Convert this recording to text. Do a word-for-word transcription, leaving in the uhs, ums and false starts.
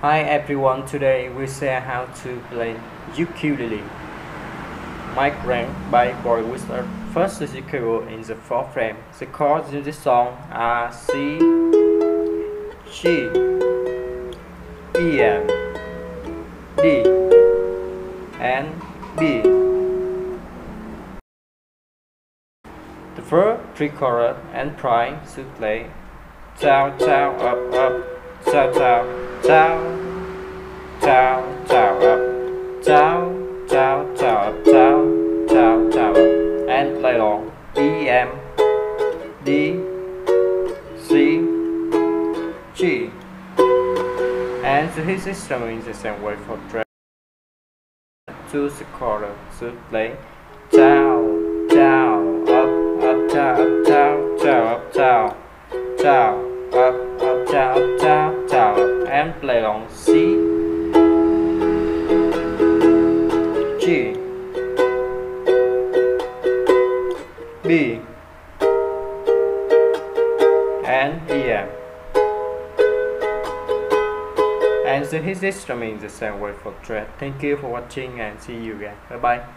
Hi everyone, today we share how to play ukulele. Migraine by BoyWithUke. First is the chord in the fourth frame. The chords in this song are C, G, E, D, and B. The first three chords and prime should play down, down, up, up. Down, down, down, down, down, up, down, down, down, up, down, down, down, up, and play along. E, M, D, C, G, and the hit system is the same way for track. To the chord should play down, down, up, up, down, up, down, down, up, down, down, up. Down, down, down, and play along C, G, B, and E, M. And the hit system is the same way for thread. Thank you for watching and see you again. Bye bye.